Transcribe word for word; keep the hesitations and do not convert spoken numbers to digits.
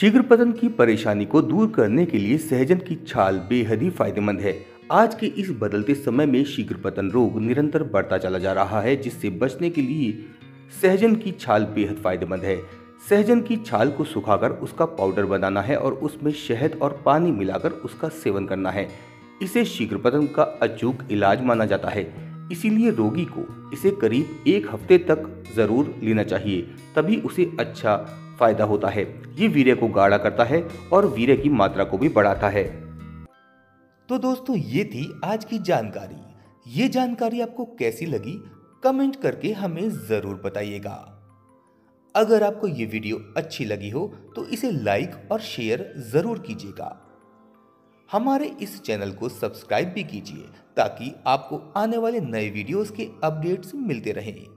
शीघ्रपतन की परेशानी को दूर करने के लिए सहजन की छाल बेहद ही फायदेमंद है। आज के इस बदलते समय में शीघ्रपतन रोग निरंतर बढ़ता चला जा रहा है, जिससे बचने के लिए सहजन की छाल बेहद फायदेमंद है। सहजन की छाल को सुखाकर उसका पाउडर बनाना है और उसमें शहद और पानी मिलाकर उसका सेवन करना है। इसे शीघ्रपतन का अचूक इलाज माना जाता है, इसीलिए रोगी को इसे करीब एक हफ्ते तक जरूर लेना चाहिए, तभी उसे अच्छा फायदा होता है। ये वीर्य को गाढ़ा करता है और वीर्य की मात्रा को भी बढ़ाता है। तो दोस्तों, ये थी आज की जानकारी। ये जानकारी आपको कैसी लगी कमेंट करके हमें ज़रूर बताइएगा। अगर आपको ये वीडियो अच्छी लगी हो तो इसे लाइक और शेयर ज़रूर कीजिएगा। हमारे इस चैनल को सब्सक्राइब भी कीजिए ताकि आपको आने वाले नए वीडियोस के अपडेट्स मिलते रहें।